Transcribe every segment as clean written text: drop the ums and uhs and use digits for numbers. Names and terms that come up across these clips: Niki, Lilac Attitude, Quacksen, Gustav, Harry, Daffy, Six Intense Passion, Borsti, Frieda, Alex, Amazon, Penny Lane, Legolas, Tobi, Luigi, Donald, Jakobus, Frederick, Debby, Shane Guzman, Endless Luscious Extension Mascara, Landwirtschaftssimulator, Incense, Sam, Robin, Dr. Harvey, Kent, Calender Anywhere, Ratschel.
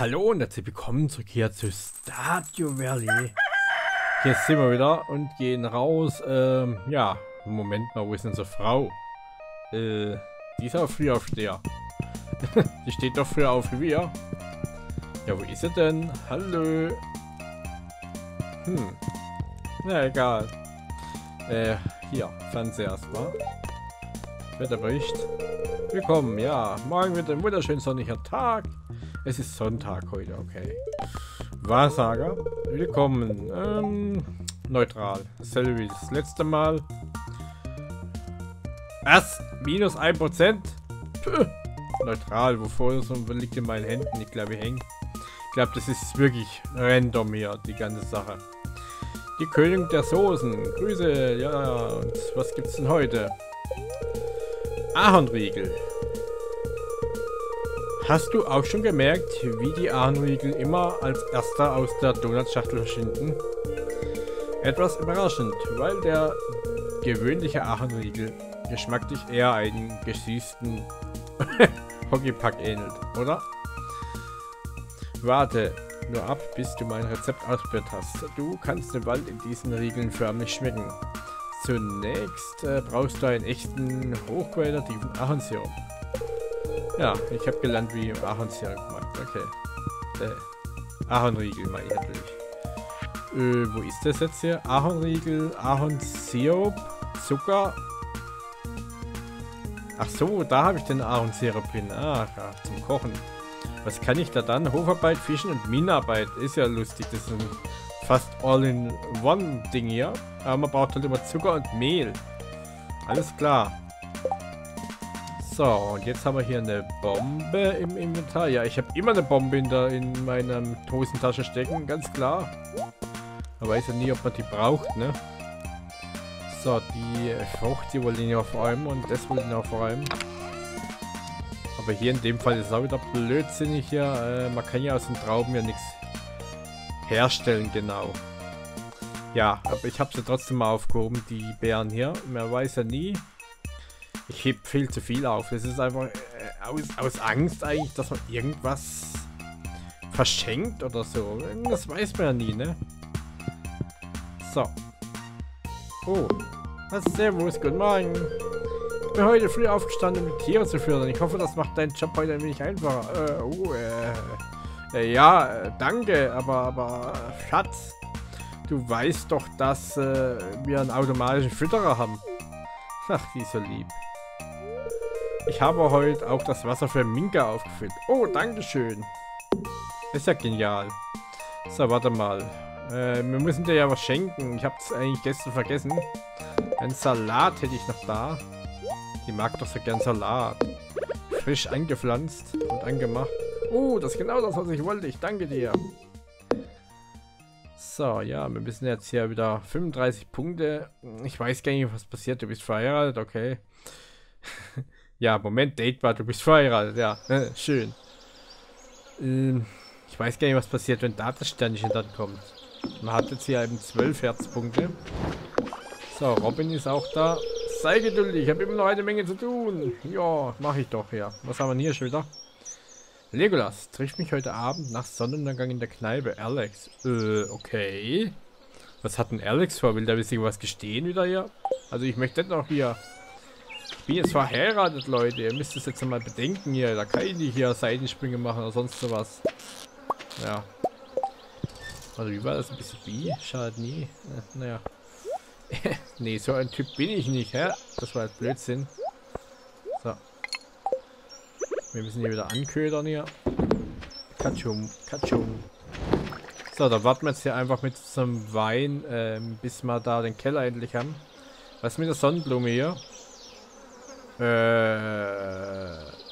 Hallo und herzlich willkommen zurück hier zu Stardew Valley. Jetzt sind wir wieder und gehen raus. Ja, Moment mal, wo ist denn unsere Frau? Die ist auch früh aufsteher. Die steht doch früher auf wie wir. Ja, wo ist sie denn? Hallo. Na egal. Hier, Fernseher erstmal. Wetterbericht. Willkommen, ja. Morgen wird ein wunderschön sonniger Tag. Es ist Sonntag heute, okay. Wahrsager, willkommen. Neutral. Dasselbe wie das letzte Mal. Was? Minus 1%? Puh. Neutral, wovor das liegt in meinen Händen. Ich glaube, ich hänge. Ich glaube, das ist wirklich random hier, die ganze Sache. Die Königin der Soßen. Grüße, ja. Und was gibt's denn heute? Ahornriegel. Hast du auch schon gemerkt, wie die Ahornriegel immer als erster aus der Donutschachtel verschwinden? Etwas überraschend, weil der gewöhnliche Ahornriegel geschmacklich eher einem gesüßten Hockeypack ähnelt, oder? Warte nur ab, bis du mein Rezept ausprobiert hast. Du kannst den Wald in diesen Riegeln förmlich schmecken. Zunächst brauchst du einen echten, hochqualitativen Ahornsirup. Ja, ich habe gelernt, wie Ahornsirup gemacht. Okay. Ahornriegel meine ich natürlich. Wo ist das jetzt hier? Ahornriegel, Ahornsirup, Zucker. Ach so, da habe ich den Ahornsirup hin. Ah, ja, zum Kochen. Was kann ich da dann? Hofarbeit, Fischen und Minenarbeit. Ist ja lustig, das ist ein fast All-in-One-Ding hier. Aber man braucht halt immer Zucker und Mehl. Alles klar. So, und jetzt haben wir hier eine Bombe im Inventar. Ja, ich habe immer eine Bombe in meiner Hosentasche stecken, ganz klar. Man weiß ja nie, ob man die braucht, ne? So, die Frucht, die wollen ihn aufräumen und das wollen ihn aufräumen. Aber hier in dem Fall ist es auch wieder blödsinnig hier. Man kann ja aus den Trauben ja nichts herstellen, genau. Ja, aber ich habe sie trotzdem mal aufgehoben, die Beeren hier. Man weiß ja nie. Ich heb viel zu viel auf. Das ist einfach aus Angst eigentlich, dass man irgendwas verschenkt oder so. Das weiß man ja nie, ne? So. Oh. Servus, guten Morgen. Ich bin heute früh aufgestanden, um die Tiere zu füttern. Ich hoffe, das macht deinen Job heute ein wenig einfacher. Ja, danke, aber Schatz, du weißt doch, dass wir einen automatischen Fütterer haben. Ach, die ist so lieb. Ich habe heute auch das Wasser für Minka aufgefüllt. Oh, dankeschön. Ist ja genial. So, warte mal. Wir müssen dir ja was schenken. Ich habe es eigentlich gestern vergessen. Ein Salat hätte ich noch da. Die mag doch so gern Salat. Frisch angepflanzt und angemacht. Oh, das ist genau das, was ich wollte. Ich danke dir. So, ja, wir müssen jetzt hier wieder 35 Punkte. Ich weiß gar nicht, was passiert. Du bist verheiratet, okay. Ja, Moment, Date war, du bist verheiratet, ja. Schön. Ich weiß gar nicht, was passiert, wenn da das Sternchen dann kommt. Man hat jetzt hier eben 12 Herzpunkte. So, Robin ist auch da. Sei geduldig, ich habe immer noch eine Menge zu tun. Ja, mache ich doch, ja. Was haben wir hier schon wieder? Legolas, trifft mich heute Abend nach Sonnenuntergang in der Kneipe. Alex. Okay. Was hat denn Alex vor? Will der bisschen was gestehen wieder hier? Also ich möchte noch hier... Ich bin jetzt verheiratet, Leute. Ihr müsst es jetzt mal bedenken hier. Da kann ich nicht hier Seitensprünge machen oder sonst sowas. Ja. Also wie war das? Ein bisschen Bi? Schade nie. Naja. Nee, so ein Typ bin ich nicht, hä? Das war jetzt Blödsinn. So. Wir müssen hier wieder anködern hier. Katschum, katschum. So, da warten wir jetzt hier einfach mit so einem Wein, bis wir da den Keller endlich haben. Was mit der Sonnenblume hier?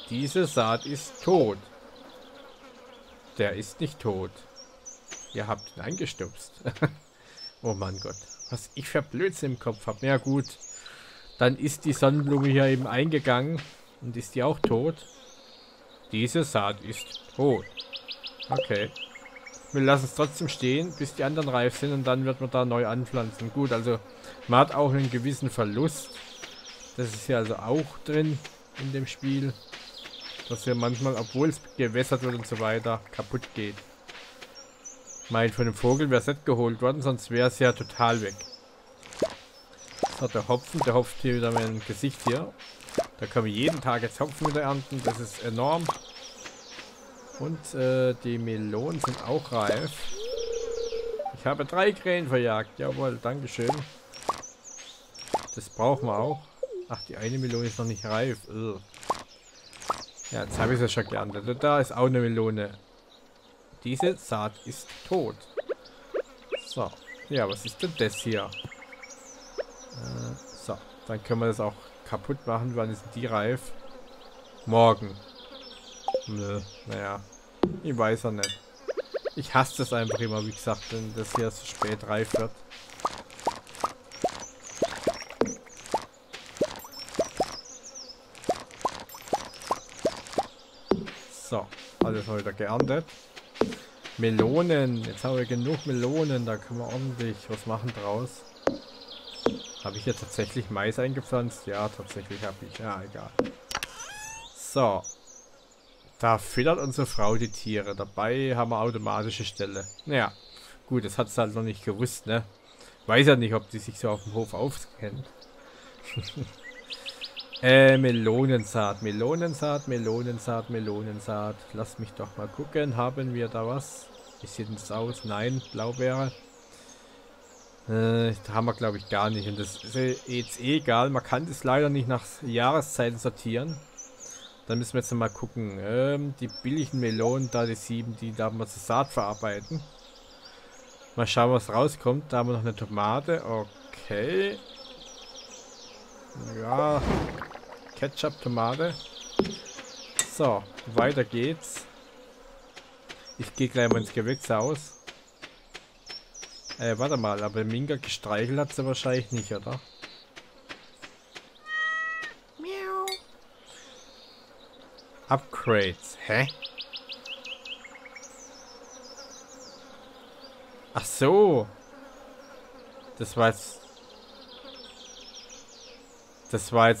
Diese Saat ist tot. Der ist nicht tot. Ihr habt ihn eingestupst. Oh mein Gott. Was ich für Blödsinn im Kopf habe. Ja gut. Dann ist die Sonnenblume hier eben eingegangen. Und ist die auch tot? Diese Saat ist tot. Okay. Wir lassen es trotzdem stehen, bis die anderen reif sind und dann wird man da neu anpflanzen. Gut, also man hat auch einen gewissen Verlust. Das ist ja also auch drin in dem Spiel. dass hier manchmal, obwohl es gewässert wird und so weiter, kaputt geht. Ich meine, von dem Vogel wäre es nicht geholt worden, sonst wäre es ja total weg. Das hat der Hopfen, der hopft hier wieder mein Gesicht hier. Da können wir jeden Tag jetzt Hopfen wieder ernten, das ist enorm. Und die Melonen sind auch reif. Ich habe 3 Krähen verjagt. Jawohl, dankeschön. Das brauchen wir auch. Ach, die eine Melone ist noch nicht reif. Ugh. Ja, jetzt habe ich es ja schon geerntet. Da ist auch eine Melone. Diese Saat ist tot. So. Ja, was ist denn das hier? So, dann können wir das auch kaputt machen. Wann ist die reif? Morgen. Nö, naja. Ich weiß ja nicht. Ich hasse das einfach immer, wie gesagt, wenn das hier so spät reif wird. So, alles heute geerntet. Melonen, jetzt haben wir genug Melonen, da können wir ordentlich was machen draus. Habe ich hier tatsächlich Mais eingepflanzt? Ja, tatsächlich habe ich. Ja, egal. So. Da füttert unsere Frau die Tiere. Dabei haben wir automatische Ställe. Naja, gut, das hat sie halt noch nicht gewusst, ne? Weiß ja nicht, ob die sich so auf dem Hof auskennt. Melonensaat, Melonensaat, Melonensaat, Melonensaat. Lass mich doch mal gucken. Haben wir da was? Wie sieht denn das aus? Nein, Blaubeere. Da haben wir, glaube ich, gar nicht. Und das ist jetzt egal. Man kann das leider nicht nach Jahreszeiten sortieren. Dann müssen wir jetzt mal gucken. Die billigen Melonen, da die 7, die darf man zur Saat verarbeiten. Mal schauen, was rauskommt. Da haben wir noch eine Tomate. Okay. Ja. Ketchup, Tomate. So, weiter geht's. Ich gehe gleich mal ins Gewächshaus. Warte mal, aber Minka gestreichelt hat sie wahrscheinlich nicht, oder? Upgrades. Hä? Ach so. Das war jetzt...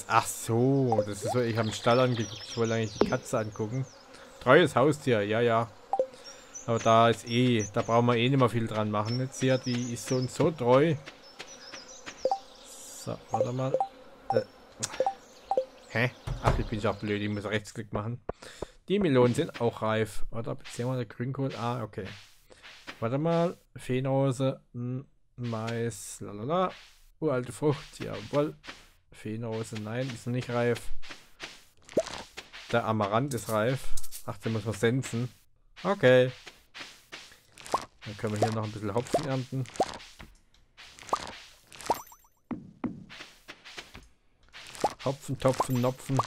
Ach so. Das ist so... Ich habe den Stall angeguckt. Ich wollte eigentlich die Katze angucken. Treues Haustier. Ja, ja. Aber da ist eh... Da brauchen wir eh nicht mehr viel dran machen. Jetzt hier, die ist so und so treu. So, warte mal. Hä? Ach, ich bin ja blöd, ich muss Rechtsklick machen. Die Melonen sind auch reif. Oder beziehungsweise Grünkohl. Ah, okay. Warte mal. Feenrose, Mais, lalala. Uralte Frucht, jawohl. Feenrose, nein, ist noch nicht reif. Der Amaranth ist reif. Ach, den muss man senzen. Okay. Dann können wir hier noch ein bisschen Hopfen ernten. Hopfen, Topfen, Nopfen.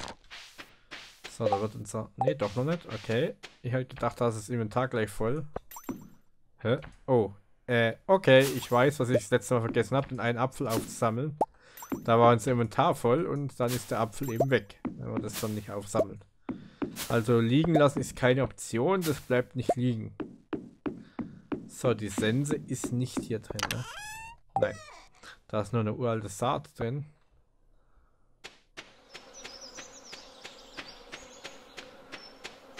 So, da wird unser... Ne, doch noch nicht. Okay. Ich hätte gedacht, da ist das Inventar gleich voll. Hä? Oh. Okay. Ich weiß, was ich das letzte Mal vergessen habe, den einen Apfel aufzusammeln. Da war unser Inventar voll und dann ist der Apfel eben weg, wenn man das dann nicht aufsammelt. Also liegen lassen ist keine Option. Das bleibt nicht liegen. So, die Sense ist nicht hier drin, ne? Nein. Da ist nur eine uralte Saat drin.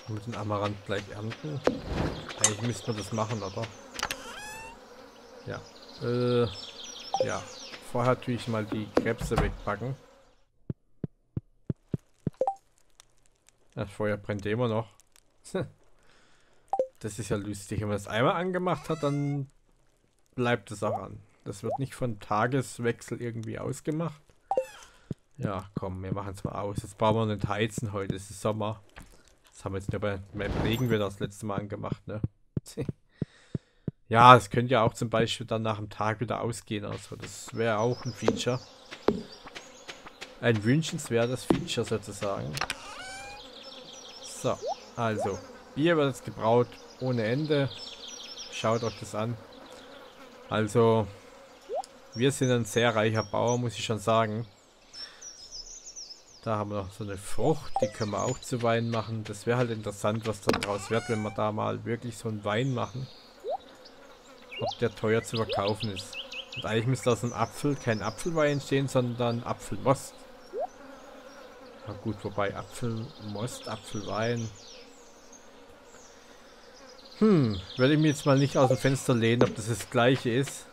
Mit dem Amaranth gleich ernten. Eigentlich müsste man das machen, aber... Ja. Ja. Vorher tue ich mal die Krebse wegpacken. Das Feuer brennt immer noch. Das ist ja lustig. Wenn man das einmal angemacht hat, dann bleibt es auch an. Das wird nicht von Tageswechsel irgendwie ausgemacht. Ja, komm, wir machen es mal aus. Jetzt brauchen wir nicht heizen heute. Es ist Sommer. Das haben wir jetzt nur beim Regenwetter das letzte Mal angemacht, ne? Ja, es könnte ja auch zum Beispiel dann nach dem Tag wieder ausgehen. Also das wäre auch ein Feature. Ein wünschenswertes Feature sozusagen. So, also. Bier wird jetzt gebraut ohne Ende. Schaut euch das an. Also, wir sind ein sehr reicher Bauer, muss ich schon sagen. Da haben wir noch so eine Frucht, die können wir auch zu Wein machen. Das wäre halt interessant, was dann draus wird, wenn wir da mal wirklich so einen Wein machen. Ob der teuer zu verkaufen ist. Und eigentlich müsste aus dem Apfel kein Apfelwein entstehen, sondern Apfelmost. Na gut, wobei Apfelmost, Apfelwein. Werde ich mir jetzt mal nicht aus dem Fenster lehnen, ob das das gleiche ist.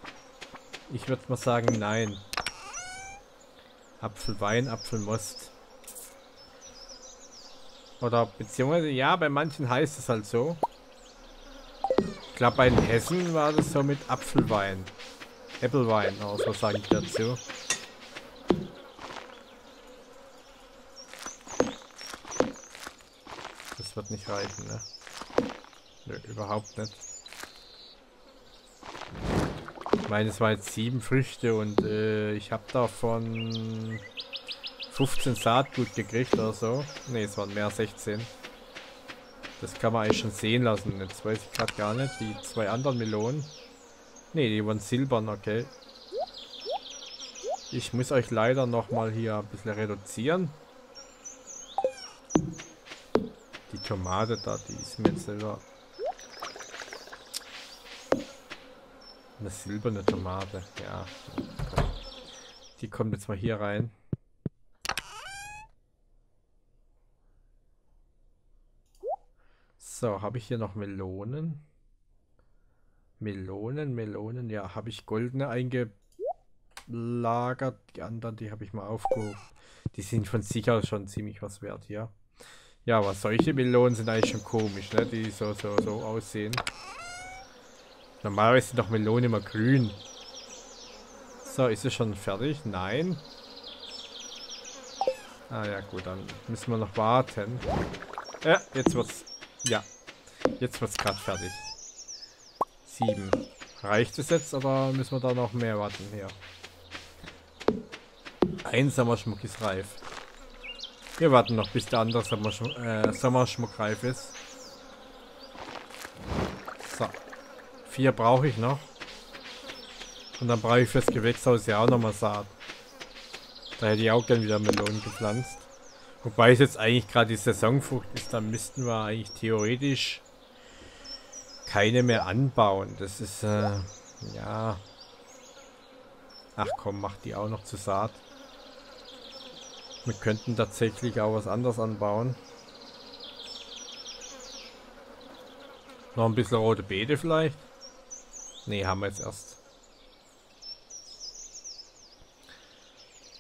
Ich würde mal sagen, nein. Apfelwein, Apfelmost. Oder beziehungsweise, ja, bei manchen heißt es halt so. Ich glaube, bei den Hessen war das so mit Apfelwein. Äppelwein, also so sagen die dazu. Das wird nicht reichen, ne? Nö, überhaupt nicht. Ich meine, es waren jetzt 7 Früchte und ich habe davon 15 Saatgut gekriegt oder so. Ne, es waren mehr, 16. Das kann man eigentlich schon sehen lassen. Jetzt weiß ich gerade gar nicht. Die 2 anderen Melonen. Ne, die waren silbern, okay. Ich muss euch leider nochmal hier ein bisschen reduzieren. Die Tomate da, die ist mir jetzt selber... Eine silberne Tomate, ja. Die kommt jetzt mal hier rein. So, habe ich hier noch Melonen? Melonen, ja, habe ich goldene eingelagert. Die anderen, die habe ich mal aufgehoben. Die sind von sich aus schon ziemlich was wert hier. Ja, aber solche Melonen sind eigentlich schon komisch, ne? Die so aussehen. Normalerweise sind doch Melonen immer grün. So, ist es schon fertig? Nein. Ah ja, gut, dann müssen wir noch warten. Ja, jetzt wird's... Ja. Jetzt wird's gerade fertig. 7. Reicht es jetzt, oder müssen wir da noch mehr warten? Ja. Ein Sommerschmuck ist reif. Wir warten noch, bis der andere Sommerschmuck reif ist. So. 4 brauche ich noch. Und dann brauche ich fürs Gewächshaus ja auch nochmal Saat. Da hätte ich auch gern wieder Melonen gepflanzt. Wobei es jetzt eigentlich gerade die Saisonfrucht ist, dann müssten wir eigentlich theoretisch keine mehr anbauen. Das ist, ja. Ach komm, mach die auch noch zu Saat. Wir könnten tatsächlich auch was anderes anbauen. Noch ein bisschen rote Beete vielleicht. Ne, haben wir jetzt erst.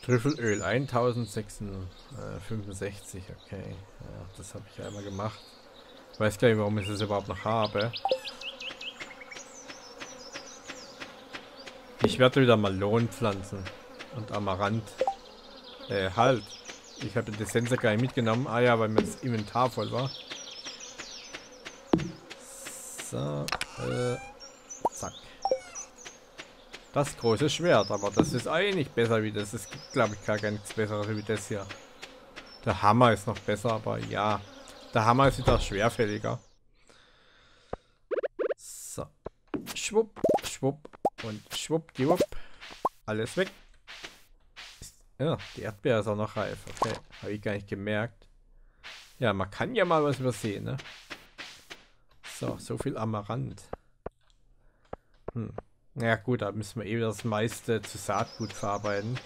Trüffelöl 1065, okay. Ja, das habe ich ja einmal gemacht. Ich weiß gar nicht, warum ich das überhaupt noch habe. Ich werde wieder Melonen pflanzen. Und Amaranth. Halt. Ich habe den Sensor gar nicht mitgenommen. Ah ja, weil mir das Inventar voll war. So, zack. Das große Schwert, aber das ist eigentlich besser wie das. Es gibt, glaube ich, gar nichts besseres wie das hier. Der Hammer ist noch besser, aber ja. Der Hammer ist wieder schwerfälliger. So. Schwupp, schwupp und schwuppdiwupp. Alles weg. Ja, die Erdbeere ist auch noch reif. Okay, habe ich gar nicht gemerkt. Ja, man kann ja mal was übersehen, ne? So, so viel Amaranth. Ja gut, da müssen wir eh das meiste zu Saatgut verarbeiten.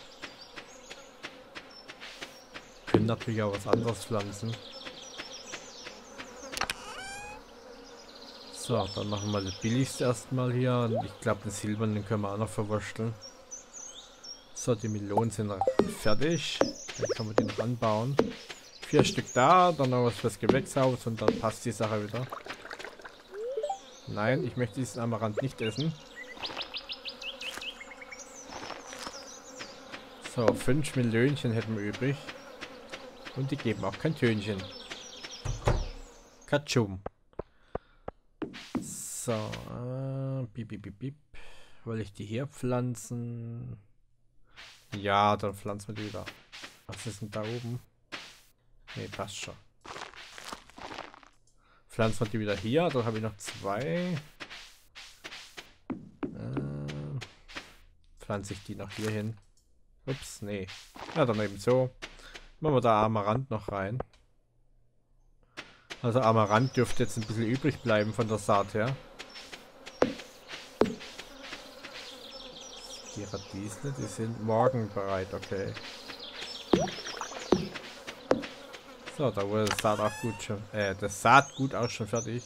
Können natürlich auch was anderes pflanzen. So, dann machen wir das billigste erstmal hier. Und ich glaube, den silbernen können wir auch noch verwursteln. So, die Melonen sind fertig. Dann können wir die noch anbauen. 4 Stück da, dann noch was fürs Gewächshaus und dann passt die Sache wieder. Nein, ich möchte diesen Amaranth nicht essen. So, 5 Melönchen hätten wir übrig. Und die geben auch kein Tönchen. Katschum. So, bip, bip, bip, bip. Will ich die hier pflanzen? Ja, dann pflanzen wir die wieder. Was ist denn da oben? Ne, passt schon. Pflanzen wir die wieder hier, dann habe ich noch 2. Pflanze ich die noch hier hin. Ups, nee. Ja, dann eben so. Machen wir da Amaranth noch rein. Also Amaranth dürfte jetzt ein bisschen übrig bleiben von der Saat her. Die Radiesle, die sind morgen bereit, okay. So, da wurde das Saatgut auch gut schon, fertig.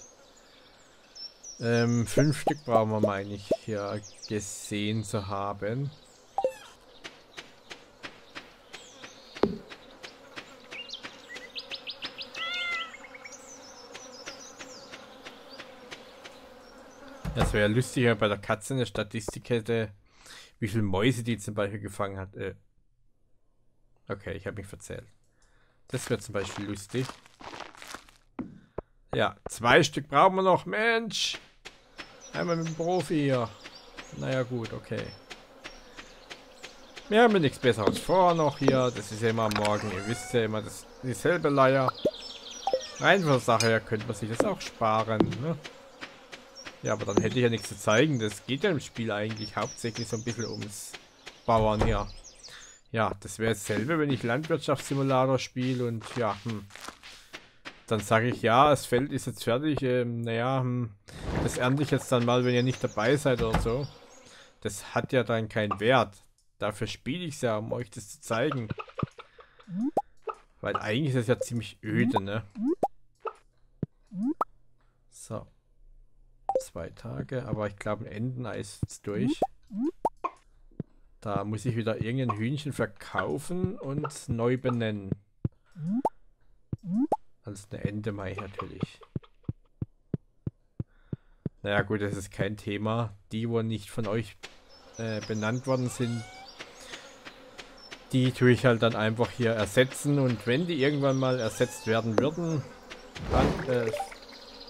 5 Stück brauchen wir, meine ich, hier gesehen zu haben. Das wäre ja lustig, wenn bei der Katze eine Statistik hätte, wie viele Mäuse die zum Beispiel gefangen hat. Okay, ich habe mich verzählt. Das wäre zum Beispiel lustig. Ja, 2 Stück brauchen wir noch. Mensch! Einmal mit dem Profi hier. Naja gut, okay. Wir haben ja nichts Besseres vor noch hier. Das ist ja immer am Morgen. Ihr wisst ja immer, das ist dieselbe Leier. Rein von der Sache her könnte man sich das auch sparen, ne? Ja, aber dann hätte ich ja nichts zu zeigen. Das geht ja im Spiel eigentlich hauptsächlich so ein bisschen ums Bauern hier. Ja, das wäre dasselbe, wenn ich Landwirtschaftssimulator spiele und ja, dann sage ich, ja, das Feld ist jetzt fertig, naja, das ernte ich jetzt dann mal, wenn ihr nicht dabei seid oder so. Das hat ja dann keinen Wert. Dafür spiele ich es ja, um euch das zu zeigen. Weil eigentlich ist es ja ziemlich öde, ne? So. 2 Tage, aber ich glaube ein Entenei ist jetzt durch. Da muss ich wieder irgendein Hühnchen verkaufen und neu benennen. Als eine Ente mache ich natürlich. Naja gut, das ist kein Thema. Die, wo nicht von euch benannt worden sind, die tue ich halt dann einfach hier ersetzen. Und wenn die irgendwann mal ersetzt werden würden, dann...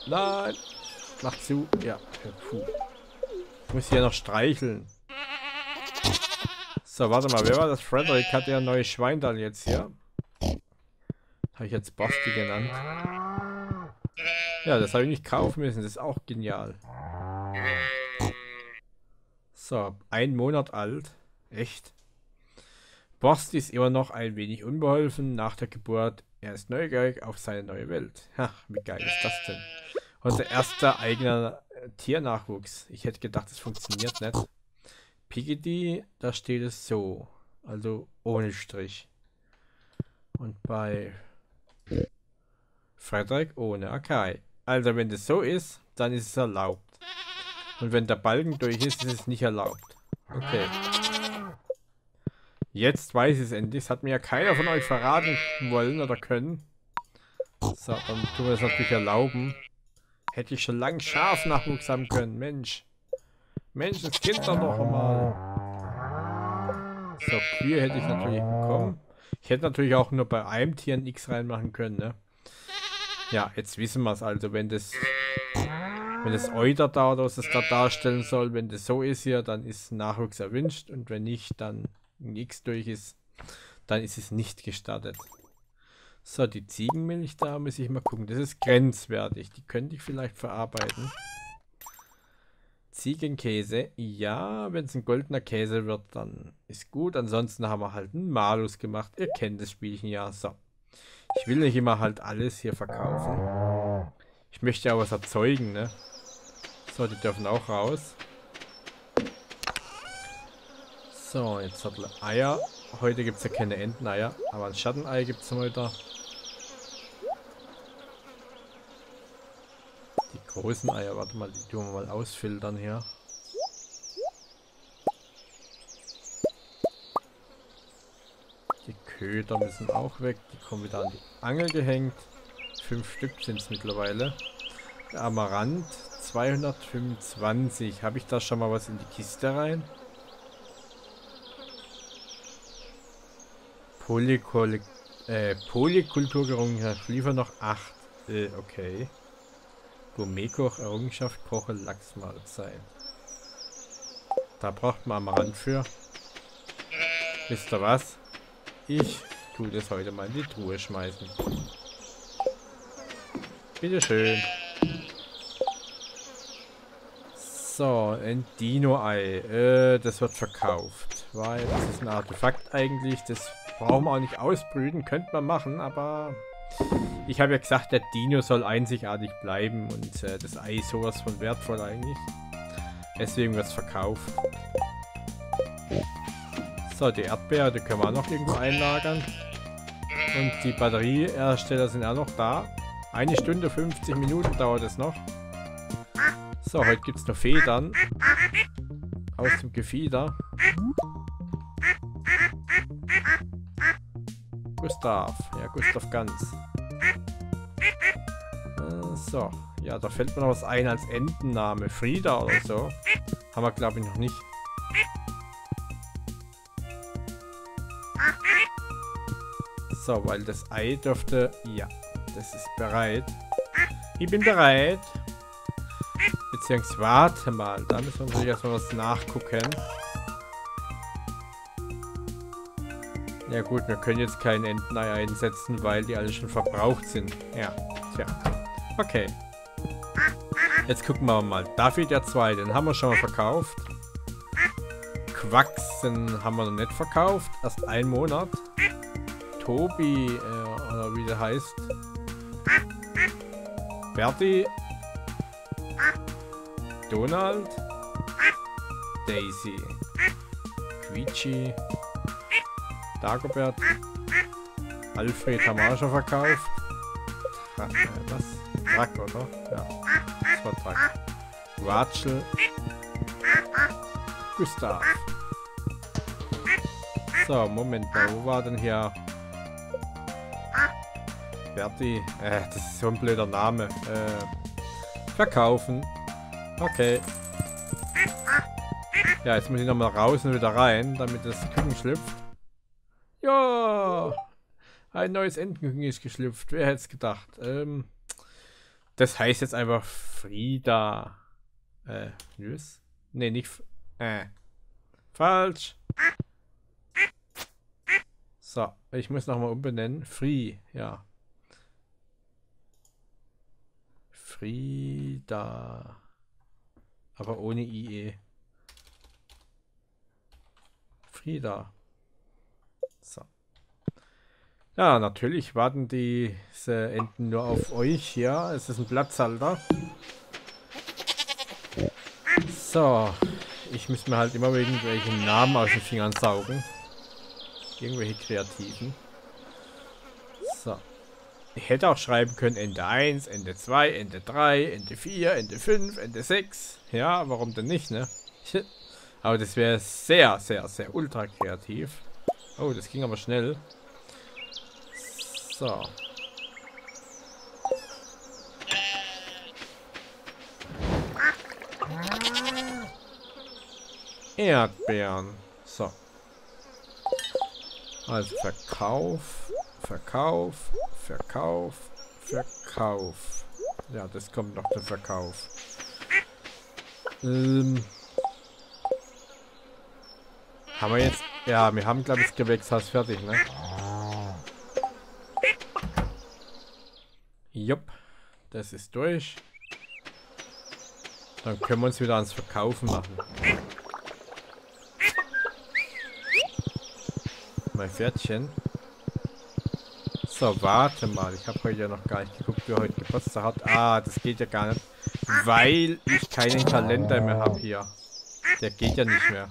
nein! Mach zu. Ja. Puh. Ich muss hier noch streicheln. So, warte mal. Wer war das? Frederick hat ja ein neues Schwein dann jetzt hier. Habe ich jetzt Borsti genannt. Ja, das habe ich nicht kaufen müssen. Das ist auch genial. So, 1 Monat alt. Echt? Borsti ist immer noch ein wenig unbeholfen nach der Geburt. Er ist neugierig auf seine neue Welt. Ha, wie geil ist das denn? Unser erster eigener Tiernachwuchs. Ich hätte gedacht, das funktioniert nicht. Piggy, da steht es so. Also ohne Strich. Und bei Frederick ohne. Okay. Also wenn das so ist, dann ist es erlaubt. Und wenn der Balken durch ist, ist es nicht erlaubt. Okay. Jetzt weiß ich es endlich. Das hat mir ja keiner von euch verraten wollen oder können. So, dann tun wir es natürlich erlauben. Hätte ich schon lange Schafnachwuchs haben können, Mensch. Mensch, das Kind doch noch einmal. So, Kühe hätte ich natürlich bekommen. Ich hätte natürlich auch nur bei einem Tier ein X reinmachen können, ne? Ja, jetzt wissen wir es also. Wenn das Euter dauert, was es da darstellen soll, wenn das so ist hier, dann ist Nachwuchs erwünscht. Und wenn nicht, dann ein X durch ist, dann ist es nicht gestattet. So, die Ziegenmilch, da muss ich mal gucken. Das ist grenzwertig. Die könnte ich vielleicht verarbeiten. Ziegenkäse. Ja, wenn es ein goldener Käse wird, dann ist gut. Ansonsten haben wir halt einen Malus gemacht. Ihr kennt das Spielchen ja. So. Ich will nicht immer halt alles hier verkaufen. Ich möchte ja was erzeugen, ne? So, die dürfen auch raus. So, jetzt hat er Eier. Heute gibt es ja keine Enteneier, aber ein Schattenei gibt es heute. Die großen Eier, warte mal, die tun wir mal ausfiltern hier. Die Köder müssen auch weg, die kommen wieder an die Angel gehängt. 5 Stück sind es mittlerweile. Der Amaranth 225. Habe ich da schon mal was in die Kiste rein? Polykulturgerungen, ich liefere noch 8. Okay. Gourmetkoch, Errungenschaft, Koche, Lachsmahlzeit. Da braucht man am Rand für. Wisst ihr was? Ich tue das heute mal in die Truhe schmeißen. Bitteschön. So, ein Dino-Ei. Das wird verkauft. Weil das ist ein Artefakt eigentlich. Das brauchen wir auch nicht ausbrüten, könnte man machen, aber ich habe ja gesagt, der Dino soll einzigartig bleiben und das Ei ist sowas von wertvoll eigentlich. Deswegen wird es verkauft. So, die Erdbeere, die können wir auch noch irgendwo einlagern. Und die Batteriehersteller sind auch noch da. 1 Stunde 50 Minuten dauert es noch. So, heute gibt es noch Federn. Aus dem Gefieder. Gustav. Ja, Gustav Ganz. So. Ja, da fällt mir noch was ein als Entenname. Frieda oder so. Haben wir, glaube ich, noch nicht. So, weil das Ei dürfte... Ja, das ist bereit. Ich bin bereit. Beziehungsweise, warte mal. Da müssen wir natürlich erstmal was nachgucken. Ja gut, wir können jetzt kein Entenei einsetzen, weil die alle schon verbraucht sind. Ja, tja. Okay. Jetzt gucken wir mal. Daffy der Zweite, den haben wir schon mal verkauft. Quacksen haben wir noch nicht verkauft. Erst 1 Monat. Tobi, oder wie der heißt. Bertie. Donald. Daisy. Luigi. Dagobert. Alfred haben wir auch schon verkauft. Was? Track, oder? Ja. Das war Track. Ratschel. Gustav. So, Moment mal. Wo war denn hier? Bertie. Das ist so ein blöder Name. Verkaufen. Okay. Ja, jetzt muss ich nochmal raus und wieder rein, damit das Küken schlüpft. Ja, ein neues Entenküken ist geschlüpft. Wer hätte es gedacht? Das heißt jetzt einfach Frieda. Nüss? Nee, nicht. Falsch. So, ich muss nochmal umbenennen. Free, ja. Frieda. Aber ohne IE. Frieda. So. Ja, natürlich warten diese Enten nur auf euch hier. Ja. Es ist ein Platzhalter. So. Ich muss mir halt immer irgendwelche Namen aus den Fingern saugen. Irgendwelche Kreativen. So. Ich hätte auch schreiben können Ende 1, Ende 2, Ende 3, Ende 4, Ende 5, Ende 6. Ja, warum denn nicht, ne? Aber das wäre sehr, sehr, sehr ultra kreativ. Oh, das ging aber schnell. So. Erdbeeren. So. Also Verkauf, Verkauf, Verkauf, Verkauf. Ja, das kommt noch der Verkauf. Haben wir jetzt... Ja, wir haben, glaube ich, das Gewächshaus fertig, ne? Jupp. Das ist durch. Dann können wir uns wieder ans Verkaufen machen. Mein Pferdchen. So, warte mal. Ich habe heute ja noch gar nicht geguckt, wer heute Geburtstag hat. Ah, das geht ja gar nicht. Weil ich keinen Kalender mehr habe hier. Der geht ja nicht mehr.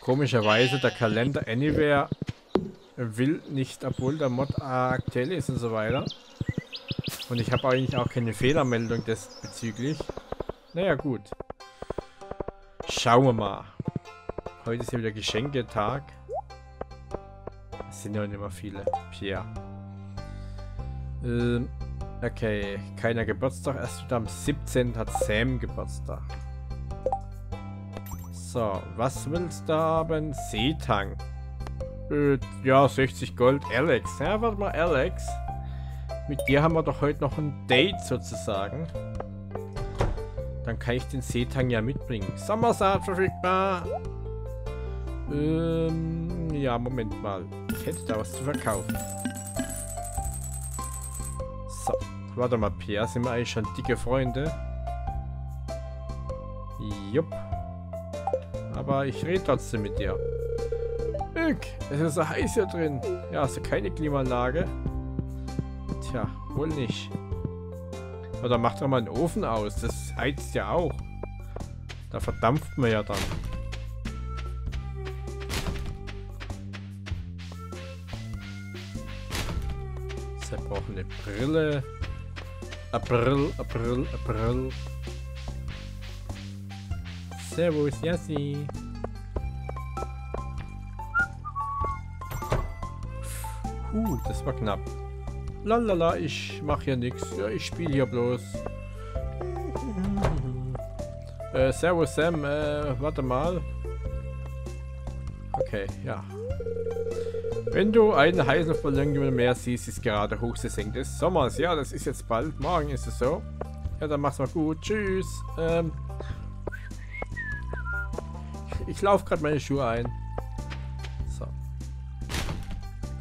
Komischerweise, der Kalender Anywhere will nicht, obwohl der Mod aktuell ist und so weiter. Und ich habe eigentlich auch keine Fehlermeldung bezüglich. Naja, gut. Schauen wir mal. Heute ist ja wieder Geschenketag. Es sind ja nicht mehr viele. Pia. Okay, keiner Geburtstag. Erst wieder am 17. hat Sam Geburtstag. So, was willst du haben? Seetang. Ja, 60 Gold. Alex. Ja, warte mal, Alex. Mit dir haben wir doch heute noch ein Date sozusagen. Dann kann ich den Seetang ja mitbringen. Sommersaat verfügbar. Ja, Moment mal. Ich hätte da was zu verkaufen. So, warte mal, Pia. Sind wir eigentlich schon dicke Freunde? Jupp. Aber ich rede trotzdem mit dir. Ück, es ist so heiß hier drin. Ja, hast du keine Klimaanlage? Tja, wohl nicht. Oder mach doch mal einen Ofen aus. Das heizt ja auch. Da verdampft man ja dann. brauchen eine Brille. April. Servus, Yassi. Das war knapp. Lalala, ich mache hier nichts. Ja, ich spiele hier bloß. Servus, Sam. Warte mal. Okay, ja. Wenn du einen heißen Verlangen mehr siehst, ist gerade Hochsaison des Sommers. Ja, das ist jetzt bald. Morgen ist es so. Ja, dann mach's mal gut. Tschüss. Ich laufe gerade meine Schuhe ein. So.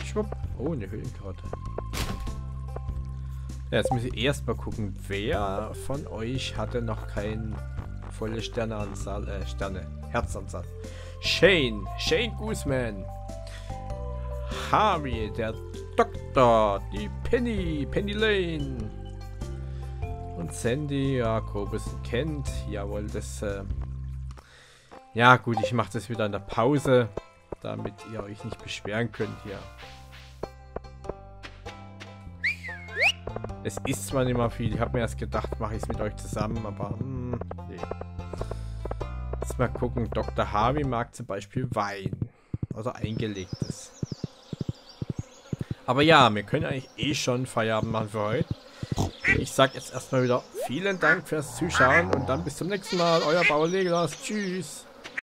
Schwupp. Oh, eine Höhlenkarte. Ja, jetzt müssen wir erst mal gucken, wer von euch hatte noch kein volle Sterneanzahl, Herzanzahl. Shane Guzman. Harry, der Doktor, die Penny Lane. Und Sandy, Jakobus und Kent. Jawohl, das, ja gut, ich mache das wieder in der Pause, damit ihr euch nicht beschweren könnt hier. Es ist zwar nicht mal viel, ich habe mir erst gedacht, mache ich es mit euch zusammen, aber nee. Jetzt mal gucken, Dr. Harvey mag zum Beispiel Wein. Also eingelegtes. Aber ja, wir können eigentlich eh schon Feierabend machen für heute. Ich sag jetzt erstmal wieder vielen Dank fürs Zuschauen und dann bis zum nächsten Mal. Euer Bauer Legolas. Tschüss.